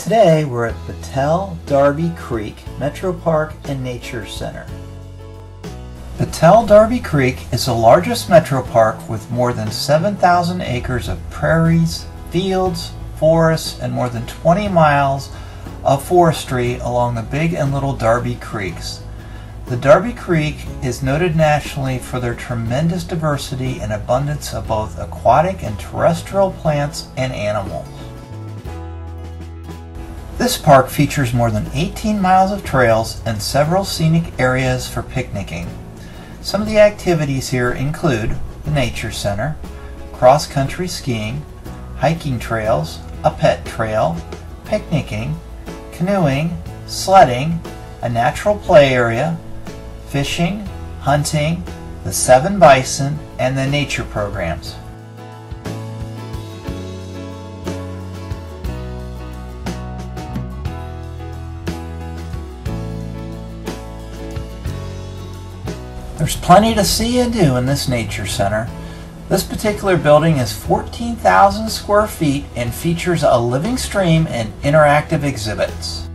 Today we're at Battelle Darby Creek Metro Park and Nature Center. Battelle Darby Creek is the largest metro park with more than 7,000 acres of prairies, fields, forests, and more than 20 miles of forestry along the Big and Little Darby Creeks. The Darby Creek is noted nationally for their tremendous diversity and abundance of both aquatic and terrestrial plants and animals. This park features more than 18 miles of trails and several scenic areas for picnicking. Some of the activities here include the Nature Center, cross-country skiing, hiking trails, a pet trail, picnicking, canoeing, sledding, a natural play area, fishing, hunting, the 7 bison, and the nature programs. There's plenty to see and do in this nature center. This particular building is 14,000 square feet and features a living stream and interactive exhibits.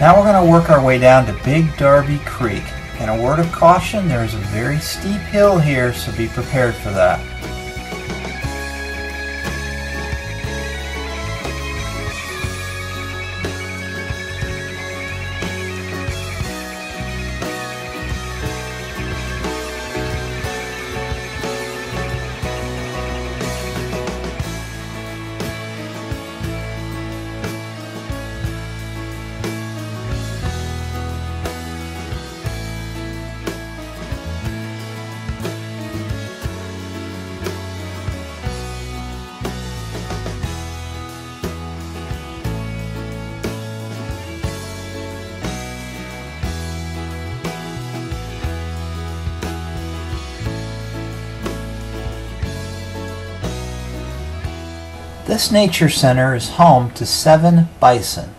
Now we're going to work our way down to Big Darby Creek, and a word of caution, there is a very steep hill here, so be prepared for that. This nature center is home to 7 bison.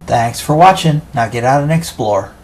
Thanks for watching. Now get out and explore.